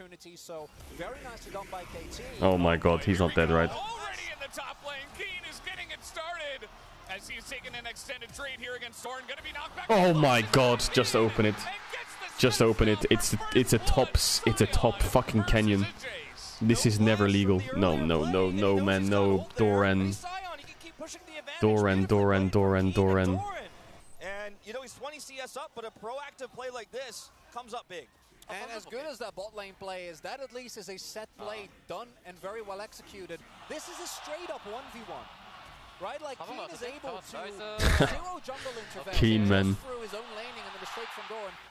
opportunity, so very nicely done by KT. Oh my god, he's not dead, right? Already in the top lane, Keen is getting it started as he's taking an extended trade here against Doran. Gonna be knocked back. Oh my god, just open it. Just open it. It's a top fucking canyon. This is never legal. No, man, no. Doran. And you know he's 20 CS up, but a proactive play like this comes up big. And as good as that bot lane play is, that at least is a set play done and very well executed. This is a straight up 1v1. Right, like Keen is able to zero jungle intervention through his own laning and the mistake from Doran.